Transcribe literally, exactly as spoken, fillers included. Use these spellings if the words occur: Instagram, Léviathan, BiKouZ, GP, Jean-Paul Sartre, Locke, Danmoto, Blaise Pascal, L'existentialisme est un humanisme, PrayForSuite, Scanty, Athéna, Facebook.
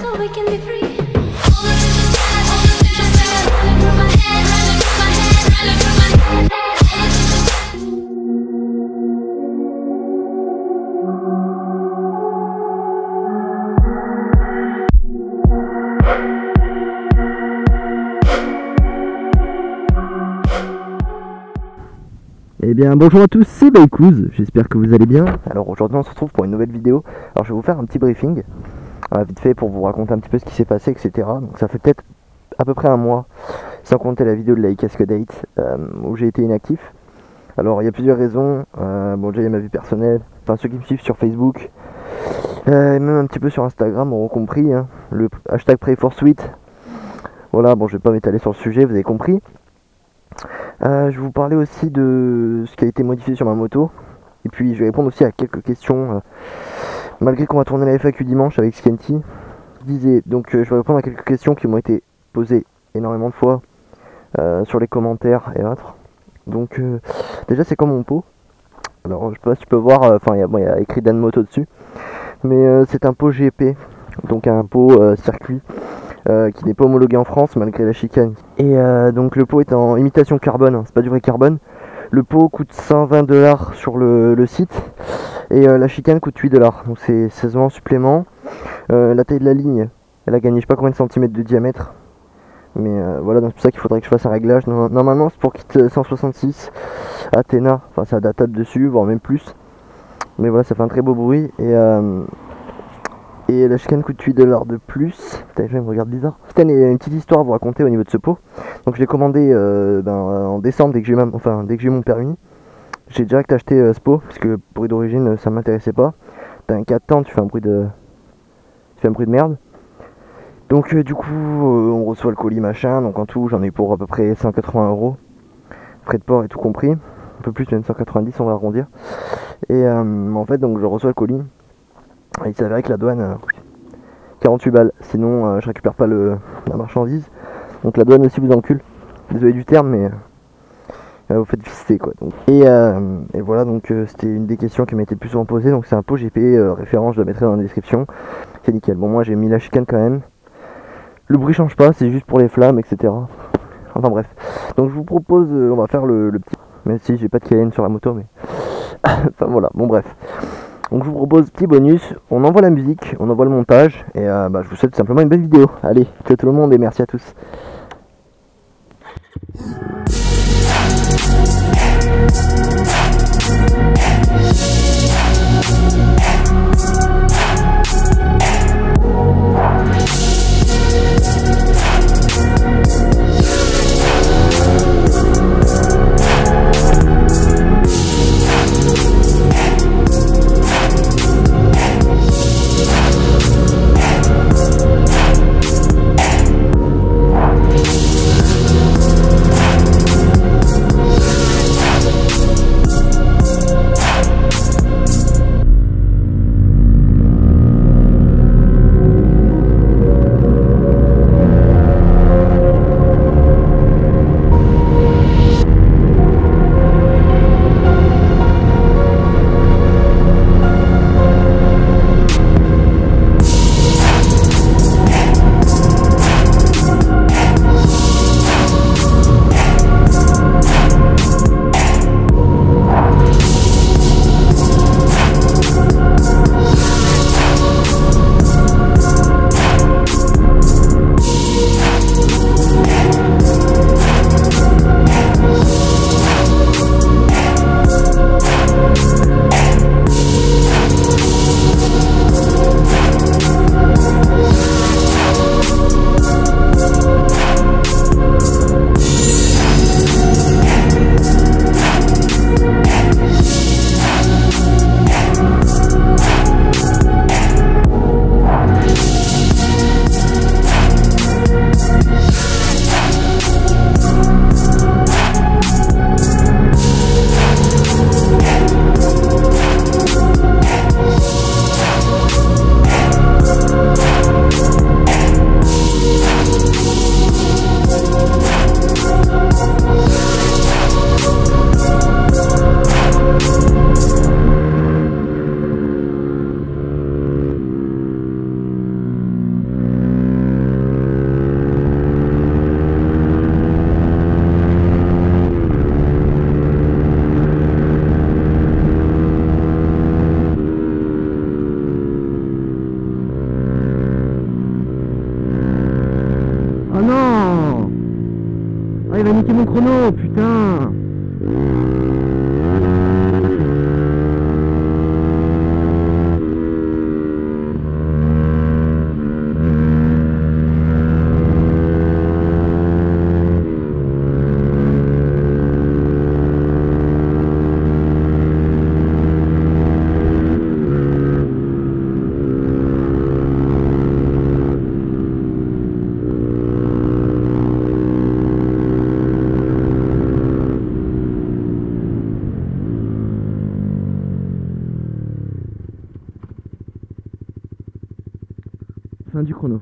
Eh bien bonjour à tous, c'est BiKouZ, j'espère que vous allez bien. Alors aujourd'hui on se retrouve pour une nouvelle vidéo. Alors je vais vous faire un petit briefing, euh, vite fait, pour vous raconter un petit peu ce qui s'est passé, et cetera. Donc ça fait peut-être à peu près un mois, sans compter la vidéo de la e-casque date, euh, où j'ai été inactif. Alors il y a plusieurs raisons, euh, bon déjà il y a ma vie personnelle, enfin ceux qui me suivent sur Facebook, euh, et même un petit peu sur Instagram auront compris, hein, le hashtag PrayForSuite. Voilà, bon je vais pas m'étaler sur le sujet, vous avez compris. Euh, je vais vous parler aussi de ce qui a été modifié sur ma moto. Et puis je vais répondre aussi à quelques questions. Euh, malgré qu'on va tourner la F A Q dimanche avec Scanty. Je disais, donc euh, je vais répondre à quelques questions qui m'ont été posées énormément de fois euh, sur les commentaires et autres. Donc euh, déjà c'est comme mon pot. Alors je sais pas si tu peux voir, enfin euh, il y a, bon, y a écrit Danmoto dessus. Mais euh, c'est un pot G P, donc un pot euh, circuit. Euh, qui n'est pas homologué en France malgré la chicane. Et euh, donc le pot est en imitation carbone, hein, c'est pas du vrai carbone. Le pot coûte cent vingt dollars sur le, le site et euh, la chicane coûte huit dollars. Donc c'est seize euros en supplément. Euh, la taille de la ligne, elle a gagné je sais pas combien de centimètres de diamètre. Mais euh, voilà, donc c'est pour ça qu'il faudrait que je fasse un réglage. Normalement c'est pour kit cent soixante-six Athéna, enfin c'est adaptable dessus, voire même plus. Mais voilà, ça fait un très beau bruit. Et euh, Et la chicane coûte huit dollars de plus. Putain, je me regarde bizarre. Putain, il y a une petite histoire à vous raconter au niveau de ce pot. Donc je l'ai commandé euh, ben, en décembre, dès que j'ai ma... enfin, dès que j'ai mon permis. J'ai direct acheté euh, ce pot, parce que bruit d'origine, ça m'intéressait pas. T'as un quatre temps, tu fais un bruit de... Tu fais un bruit de merde. Donc euh, du coup, euh, on reçoit le colis, machin. Donc en tout, j'en ai pour à peu près cent quatre-vingts euros. Frais de port et tout compris. Un peu plus, même cent quatre-vingt-dix, on va arrondir. Et euh, en fait, donc je reçois le colis. Il s'avérait que la douane, euh, quarante-huit balles, sinon euh, je récupère pas le, la marchandise. Donc la douane aussi vous encule, désolé du terme, mais euh, vous faites visiter quoi. Donc. Et, euh, et voilà, donc euh, c'était une des questions qui m'a été le plus souvent posée. Donc c'est un pot G P, euh, référence je la mettrai dans la description. C'est nickel, bon moi j'ai mis la chicane quand même. Le bruit change pas, c'est juste pour les flammes, et cetera. Enfin bref, donc je vous propose, euh, on va faire le, le petit... Même si j'ai pas de cayenne sur la moto, mais... enfin voilà, bon bref. Donc je vous propose petit bonus, on envoie la musique, on envoie le montage, et euh, bah, je vous souhaite tout simplement une belle vidéo. Allez, ciao tout le monde et merci à tous. elle a niqué mon chrono, putain. Du chrono.